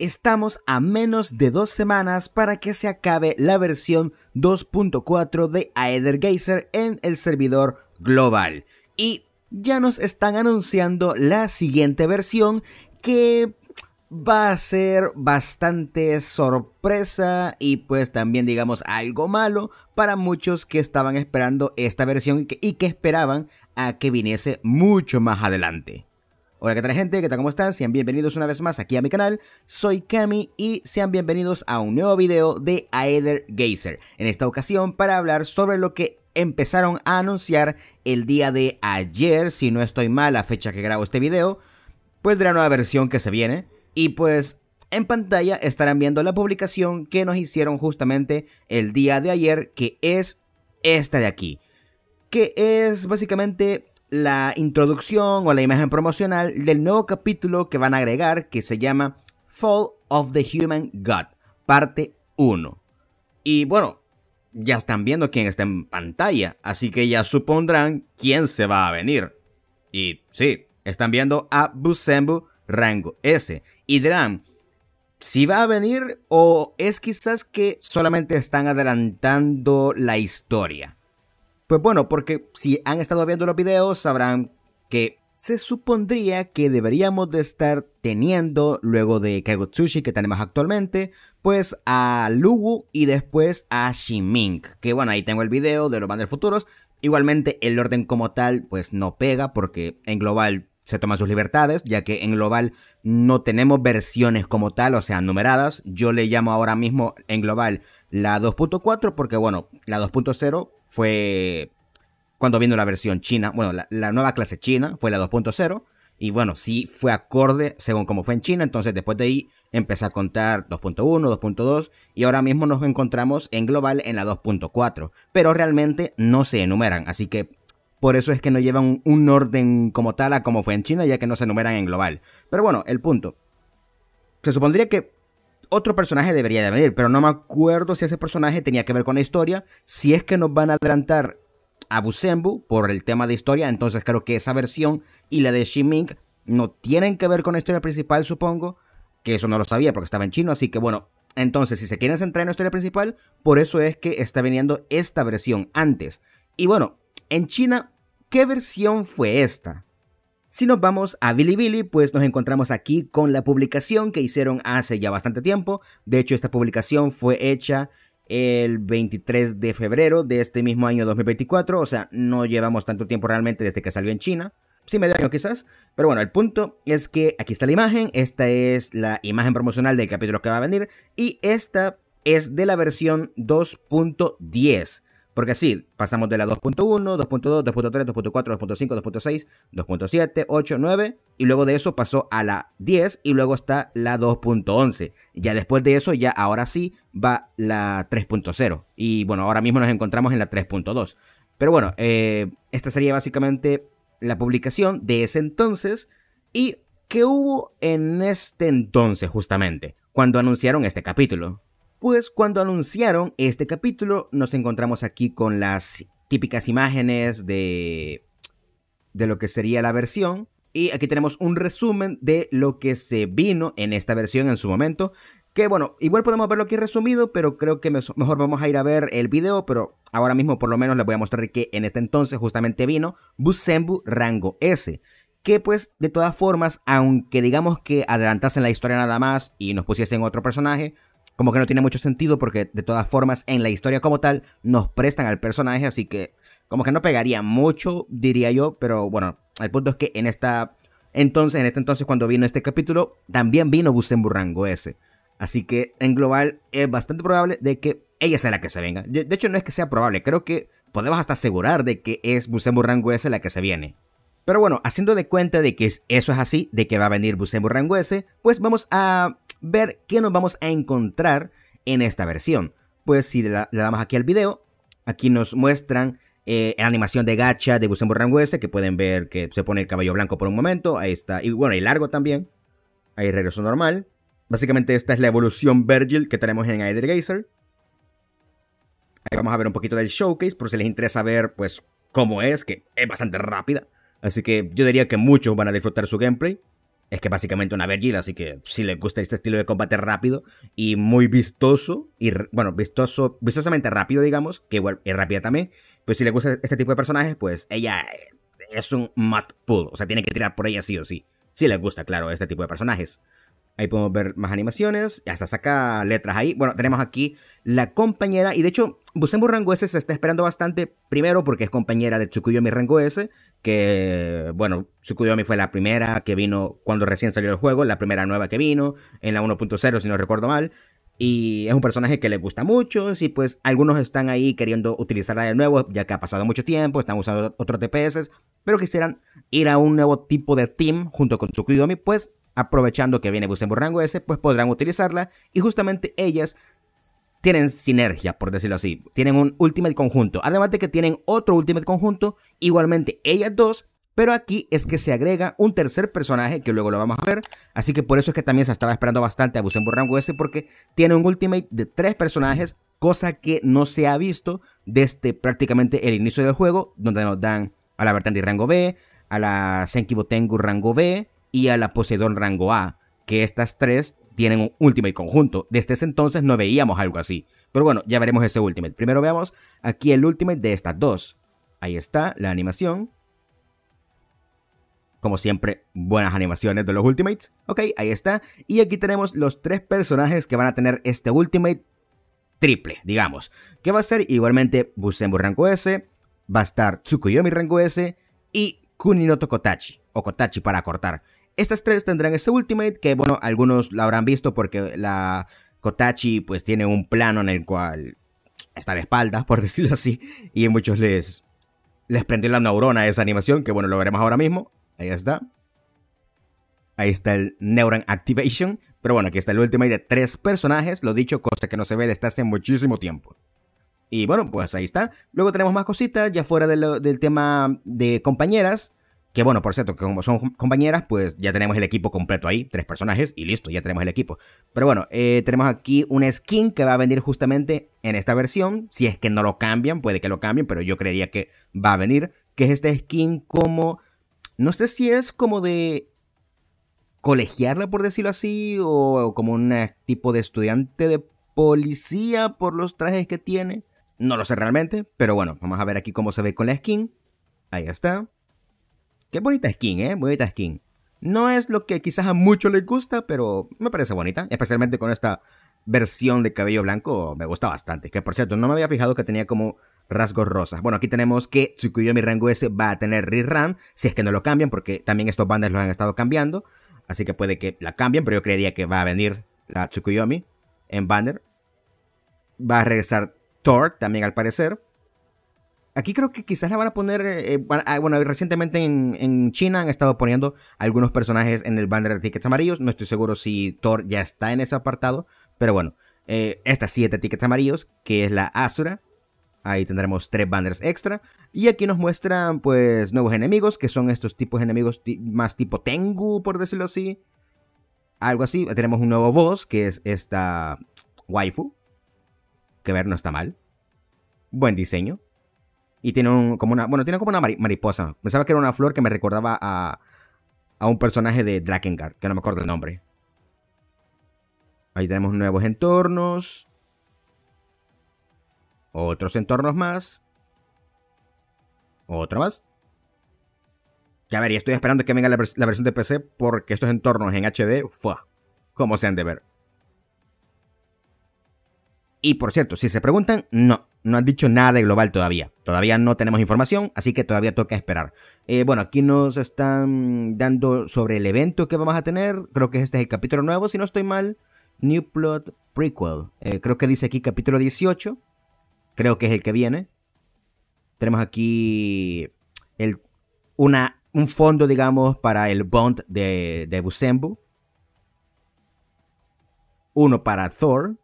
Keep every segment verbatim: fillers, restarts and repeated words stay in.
Estamos a menos de dos semanas para que se acabe la versión dos punto cuatro de Aether Gazer en el servidor global. Y ya nos están anunciando la siguiente versión, que va a ser bastante sorpresa y pues también digamos algo malo para muchos que estaban esperando esta versión y que, y que esperaban a que viniese mucho más adelante. Hola, ¿qué tal gente? ¿Qué tal? ¿Cómo están? Sean bienvenidos una vez más aquí a mi canal. Soy Kami y sean bienvenidos a un nuevo video de Aether Gazer. En esta ocasión para hablar sobre lo que empezaron a anunciar el día de ayer, si no estoy mal, la fecha que grabo este video, pues de la nueva versión que se viene. Y pues en pantalla estarán viendo la publicación que nos hicieron justamente el día de ayer, que es esta de aquí, que es básicamente la introducción o la imagen promocional del nuevo capítulo que van a agregar, que se llama Fall of the Human God, parte uno. Y bueno, ya están viendo quién está en pantalla, así que ya supondrán quién se va a venir. Y sí, están viendo a Busenbo Rango S. Y dirán, ¿si va a venir o es quizás que solamente están adelantando la historia? Pues bueno, porque si han estado viendo los videos sabrán que se supondría que deberíamos de estar teniendo, luego de Kaigutsushi que tenemos actualmente, pues a Lugu y después a Shiming. Que bueno, ahí tengo el video de los banners futuros. Igualmente el orden como tal pues no pega porque en global se toman sus libertades, ya que en global no tenemos versiones como tal, o sea, numeradas. Yo le llamo ahora mismo en global la dos punto cuatro porque bueno, la dos punto cero... fue cuando vino la versión china, bueno, la, la nueva clase china fue la dos punto cero. Y bueno, sí fue acorde según como fue en China. Entonces después de ahí empecé a contar dos punto uno, dos punto dos. Y ahora mismo nos encontramos en global en la dos punto cuatro. Pero realmente no se enumeran. Así que por eso es que no llevan un orden como tal a como fue en China, ya que no se enumeran en global. Pero bueno, el punto. Se supondría que otro personaje debería de venir, pero no me acuerdo si ese personaje tenía que ver con la historia. Si es que nos van a adelantar a Busenbo por el tema de historia, entonces creo que esa versión y la de Shiming no tienen que ver con la historia principal, supongo. Que eso no lo sabía porque estaba en chino, así que bueno. Entonces, si se quieren centrar en la historia principal, por eso es que está viniendo esta versión antes. Y bueno, en China, ¿qué versión fue esta? Si nos vamos a Bilibili, pues nos encontramos aquí con la publicación que hicieron hace ya bastante tiempo. De hecho, esta publicación fue hecha el veintitrés de febrero de este mismo año dos mil veinticuatro. O sea, no llevamos tanto tiempo realmente desde que salió en China. Sí, medio año quizás. Pero bueno, el punto es que aquí está la imagen. Esta es la imagen promocional del capítulo que va a venir. Y esta es de la versión dos punto diez. Porque sí, pasamos de la dos punto uno, dos punto dos, dos punto tres, dos punto cuatro, dos punto cinco, dos punto seis, dos punto siete, ocho, nueve. Y luego de eso pasó a la diez y luego está la dos punto once. Ya después de eso, ya ahora sí va la tres punto cero. Y bueno, ahora mismo nos encontramos en la tres punto dos. Pero bueno, eh, esta sería básicamente la publicación de ese entonces. ¿Y qué hubo en este entonces justamente? Cuando anunciaron este capítulo. Pues cuando anunciaron este capítulo nos encontramos aquí con las típicas imágenes de, de lo que sería la versión. Y aquí tenemos un resumen de lo que se vino en esta versión en su momento. Que bueno, igual podemos verlo aquí resumido, pero creo que mejor vamos a ir a ver el video. Pero ahora mismo por lo menos les voy a mostrar que en este entonces justamente vino Busenbo Rango S. Que pues de todas formas, aunque digamos que adelantasen la historia nada más y nos pusiesen otro personaje, como que no tiene mucho sentido porque de todas formas en la historia como tal nos prestan al personaje, así que como que no pegaría mucho, diría yo. Pero bueno, el punto es que en esta entonces, en este entonces cuando vino este capítulo, también vino Busenbo Rango S. Así que en global es bastante probable de que ella sea la que se venga. De hecho, no es que sea probable, creo que podemos hasta asegurar de que es Busenbo Rango S la que se viene. Pero bueno, haciendo de cuenta de que eso es así, de que va a venir Busenbo Rango S, pues vamos a ver qué nos vamos a encontrar en esta versión. Pues si le, da, le damos aquí al video, aquí nos muestran eh, la animación de gacha de Busenbo Rango S, que pueden ver que se pone el cabello blanco por un momento, ahí está, y bueno, y largo también, ahí regreso normal. Básicamente esta es la evolución Virgil que tenemos en Aether Gazer. Ahí vamos a ver un poquito del showcase, por si les interesa ver pues cómo es, que es bastante rápida, así que yo diría que muchos van a disfrutar su gameplay. es que básicamente una Virgil, así que si les gusta este estilo de combate rápido y muy vistoso, y bueno, vistoso, vistosamente rápido, digamos, que igual es rápida también, pues si les gusta este tipo de personajes, pues ella es un must pull, o sea, tienen que tirar por ella sí o sí, si les gusta, claro, este tipo de personajes. Ahí podemos ver más animaciones, hasta saca letras ahí. Bueno, tenemos aquí la compañera, y de hecho, Busenbo Rango S se está esperando bastante, primero porque es compañera de Tsukuyomi Rango S, que, bueno, Tsukuyomi fue la primera que vino cuando recién salió el juego, la primera nueva que vino, en la uno punto cero si no recuerdo mal, y es un personaje que les gusta mucho, y pues algunos están ahí queriendo utilizarla de nuevo, ya que ha pasado mucho tiempo, están usando otros T P S, pero quisieran ir a un nuevo tipo de team junto con Tsukuyomi, pues aprovechando que viene Busenbo Rango S, pues podrán utilizarla. Y justamente ellas tienen sinergia, por decirlo así. Tienen un ultimate conjunto. Además de que tienen otro ultimate conjunto, igualmente ellas dos. Pero aquí es que se agrega un tercer personaje, que luego lo vamos a ver. Así que por eso es que también se estaba esperando bastante a Busenbo Rango S, porque tiene un ultimate de tres personajes, cosa que no se ha visto desde prácticamente el inicio del juego, donde nos dan a la Bertandi Rango B, a la Senkibotengu Rango B, y a la Poseidón Rango A, que estas tres tienen un ultimate conjunto. Desde ese entonces no veíamos algo así, pero bueno, ya veremos ese ultimate. Primero veamos aquí el ultimate de estas dos. Ahí está la animación. Como siempre, buenas animaciones de los ultimates. Ok, ahí está. Y aquí tenemos los tres personajes que van a tener este ultimate triple, digamos, que va a ser igualmente Busenbo Rango S, va a estar Tsukuyomi Rango S y Kuninotokotachi, o Kotachi para cortar. Estas tres tendrán ese ultimate que, bueno, algunos la habrán visto porque la Kotachi pues tiene un plano en el cual está de espaldas, por decirlo así, y a muchos les, les prendió la neurona a esa animación, que bueno, lo veremos ahora mismo. Ahí está. Ahí está el Neuron Activation, pero bueno, aquí está el ultimate de tres personajes, lo dicho, cosa que no se ve desde hace muchísimo tiempo. Y bueno, pues ahí está. Luego tenemos más cositas ya fuera de lo, del tema de compañeras. Que bueno, por cierto, que como son compañeras, pues ya tenemos el equipo completo ahí, tres personajes y listo, ya tenemos el equipo. Pero bueno, eh, tenemos aquí una skin que va a venir justamente en esta versión, si es que no lo cambian, puede que lo cambien, pero yo creería que va a venir, que es esta skin como, no sé si es como de colegiarla, por decirlo así, o como un tipo de estudiante de policía por los trajes que tiene, no lo sé realmente, pero bueno, vamos a ver aquí cómo se ve con la skin. Ahí está. Qué bonita skin, ¿eh? Bonita skin. No es lo que quizás a muchos les gusta, pero me parece bonita. Especialmente con esta versión de cabello blanco, me gusta bastante. Que por cierto, no me había fijado que tenía como rasgos rosas. Bueno, aquí tenemos que Tsukuyomi Rango S va a tener rerun, si es que no lo cambian, porque también estos bandas los han estado cambiando. Así que puede que la cambien, pero yo creería que va a venir la Tsukuyomi en banner. Va a regresar Thor también al parecer. Aquí creo que quizás la van a poner, eh, bueno, recientemente en, en China han estado poniendo algunos personajes en el banner de tickets amarillos. No estoy seguro si Thor ya está en ese apartado, pero bueno, eh, estas siete tickets amarillos, que es la Asura. Ahí tendremos tres banners extra. Y aquí nos muestran, pues, nuevos enemigos, que son estos tipos de enemigos más tipo Tengu, por decirlo así. Algo así. Tenemos un nuevo boss, que es esta waifu. Que ver, no está mal. Buen diseño. Y tiene un, como una, bueno, tiene como una mariposa. Pensaba que era una flor que me recordaba a, a un personaje de Drakengard, que no me acuerdo el nombre. Ahí tenemos nuevos entornos. Otros entornos más. Otro más. Ya ver, y estoy esperando que venga la, la versión de P C, porque estos entornos en H D, ¡fua! ¿Cómo se han de ver? Y por cierto, si se preguntan, no. No han dicho nada de global todavía. Todavía no tenemos información, así que todavía toca esperar. Eh, bueno, aquí nos están dando sobre el evento que vamos a tener. Creo que este es el capítulo nuevo, si no estoy mal. New Plot Prequel. Eh, creo que dice aquí capítulo dieciocho. Creo que es el que viene. Tenemos aquí el, una, un fondo, digamos, para el Bond de, de Busenbo. Uno para Thor.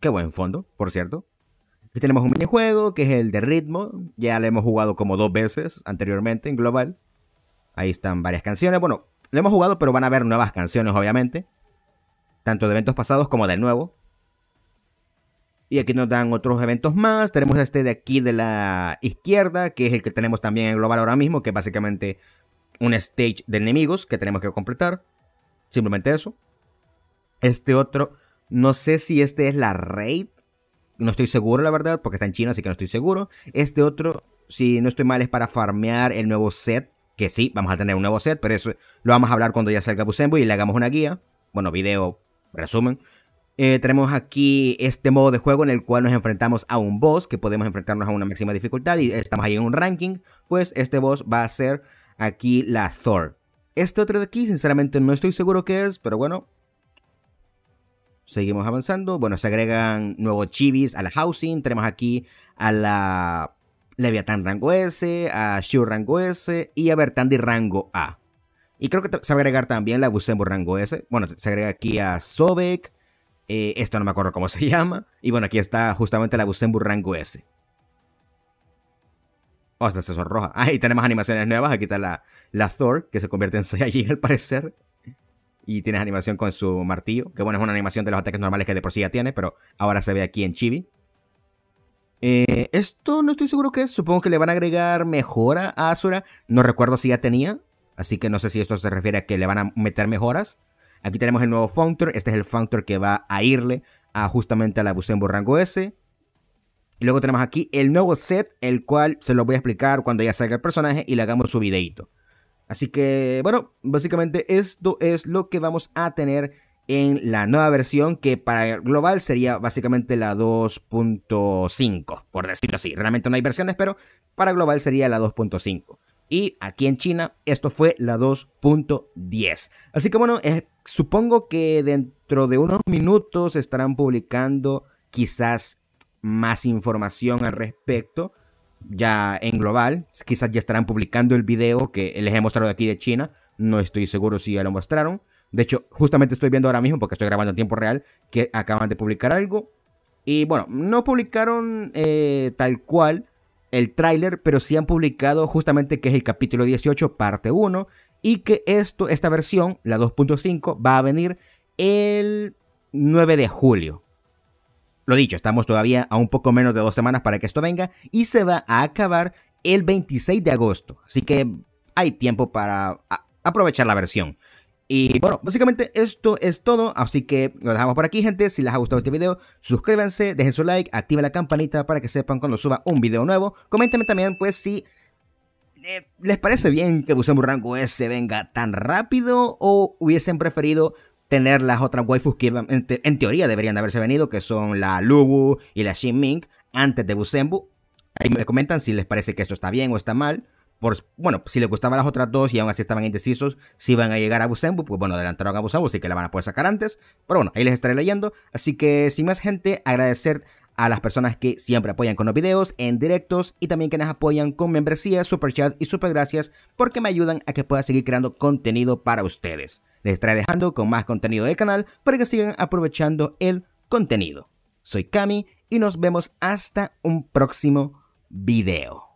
Qué buen fondo, por cierto. Aquí tenemos un minijuego que es el de ritmo, ya lo hemos jugado como dos veces anteriormente en global. Ahí están varias canciones, bueno, lo hemos jugado pero van a haber nuevas canciones obviamente, tanto de eventos pasados como del nuevo. Y aquí nos dan otros eventos más, tenemos este de aquí de la izquierda que es el que tenemos también en global ahora mismo, que básicamente un stage de enemigos que tenemos que completar. Simplemente eso. Este otro, no sé si este es la raid. No estoy seguro, la verdad, porque está en China, así que no estoy seguro. Este otro, si no estoy mal, es para farmear el nuevo set. Que sí, vamos a tener un nuevo set, pero eso lo vamos a hablar cuando ya salga Busenbo y le hagamos una guía. Bueno, video, resumen. Eh, tenemos aquí este modo de juego en el cual nos enfrentamos a un boss, que podemos enfrentarnos a una máxima dificultad y estamos ahí en un ranking. Pues este boss va a ser aquí la Thor. Este otro de aquí, sinceramente, no estoy seguro qué es, pero bueno. Seguimos avanzando. Bueno, se agregan nuevos chibis a la housing. Tenemos aquí a la Leviathan Rango S, a Shure Rango S y a Bertandi Rango A. Y creo que se va a agregar también la Busenbo Rango S. Bueno, se agrega aquí a Sobek. Eh, esto no me acuerdo cómo se llama. Y bueno, aquí está justamente la Busenbo Rango S. Oh, esta es roja. Ahí tenemos animaciones nuevas. Aquí está la, la Thor, que se convierte en Saiyajin al parecer. Y tienes animación con su martillo. Que bueno, es una animación de los ataques normales que de por sí ya tiene, pero ahora se ve aquí en chibi. Eh, esto no estoy seguro qué es. Supongo que le van a agregar mejora a Asura. No recuerdo si ya tenía. Así que no sé si esto se refiere a que le van a meter mejoras. Aquí tenemos el nuevo Functor. Este es el Functor que va a irle a justamente a la Busenbo Rango S. Y luego tenemos aquí el nuevo set, el cual se lo voy a explicar cuando ya salga el personaje y le hagamos su videito. Así que, bueno, básicamente esto es lo que vamos a tener en la nueva versión, que para el global sería básicamente la dos punto cinco, por decirlo así. Realmente no hay versiones, pero para global sería la dos punto cinco. Y aquí en China esto fue la dos punto diez. Así que bueno, eh, supongo que dentro de unos minutos estarán publicando quizás más información al respecto. Ya en global, quizás ya estarán publicando el video que les he mostrado aquí de China. No estoy seguro si ya lo mostraron. De hecho, justamente estoy viendo ahora mismo, porque estoy grabando en tiempo real, que acaban de publicar algo. Y bueno, no publicaron eh, tal cual el tráiler, pero sí han publicado justamente que es el capítulo dieciocho, parte uno. Y que esto, esta versión, la dos punto cinco, va a venir el nueve de julio. Lo dicho, estamos todavía a un poco menos de dos semanas para que esto venga. Y se va a acabar el veintiséis de agosto. Así que hay tiempo para aprovechar la versión. Y bueno, básicamente esto es todo. Así que lo dejamos por aquí, gente. Si les ha gustado este video, suscríbanse, dejen su like, activen la campanita para que sepan cuando suba un video nuevo. Coméntenme también, pues, si eh, les parece bien que Busenbo Rango S venga tan rápido o hubiesen preferido tener las otras waifus que en, te en teoría deberían de haberse venido, que son la Lu Wu y la Shiming, antes de Busenbo. Ahí me comentan si les parece que esto está bien o está mal. Por, bueno, si les gustaban las otras dos y aún así estaban indecisos si van a llegar a Busenbo, pues bueno, adelantaron a Busenbo, así que la van a poder sacar antes. Pero bueno, ahí les estaré leyendo. Así que sin más, gente, agradecer a las personas que siempre apoyan con los videos, en directos, y también que nos apoyan con membresía, superchat y supergracias, porque me ayudan a que pueda seguir creando contenido para ustedes. Les estaré dejando con más contenido del canal para que sigan aprovechando el contenido. Soy Kami y nos vemos hasta un próximo video.